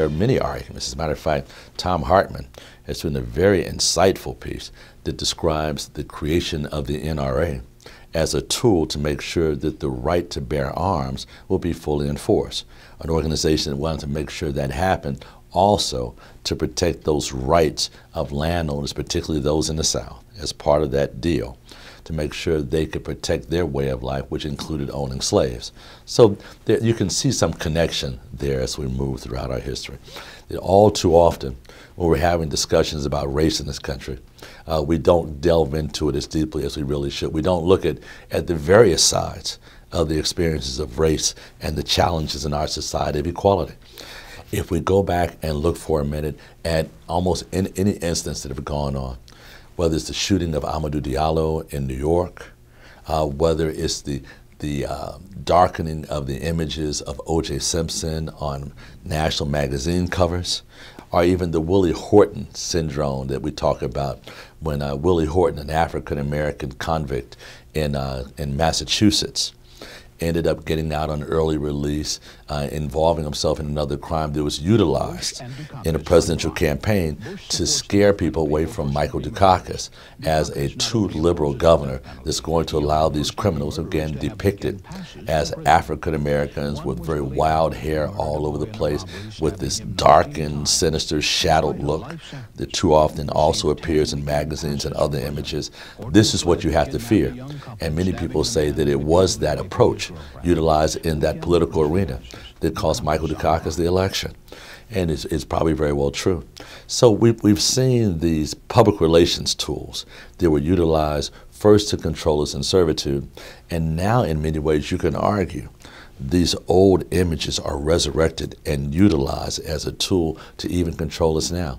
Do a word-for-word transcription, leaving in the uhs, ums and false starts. There are many arguments. As a matter of fact, Tom Hartman has written a very insightful piece that describes the creation of the N R A as a tool to make sure that the right to bear arms will be fully enforced. An organization that wanted to make sure that happened, also to protect those rights of landowners, particularly those in the South, as part of that deal, to make sure they could protect their way of life, which included owning slaves. So there, you can see some connection there as we move throughout our history. That all too often, when we're having discussions about race in this country, uh, we don't delve into it as deeply as we really should. We don't look at, at the various sides of the experiences of race and the challenges in our society of equality. If we go back and look for a minute at almost in, any instance that have gone on, whether it's the shooting of Amadou Diallo in New York, uh, whether it's the, the uh, darkening of the images of O J Simpson on national magazine covers, or even the Willie Horton syndrome that we talk about when uh, Willie Horton, an African-American convict in, uh, in Massachusetts, ended up getting out on early release, uh, involving himself in another crime that was utilized in a presidential campaign to scare people away from Michael Dukakis as a too liberal governor that's going to allow these criminals, again depicted as African Americans with very wild hair all over the place, with this darkened, sinister, shadowed look that too often also appears in magazines and other images. This is what you have to fear. And many people say that it was that approach utilized in that political arena that cost Michael Dukakis the election. And it's, it's probably very well true. So we've, we've seen these public relations tools that were utilized first to control us in servitude, and now in many ways you can argue these old images are resurrected and utilized as a tool to even control us now.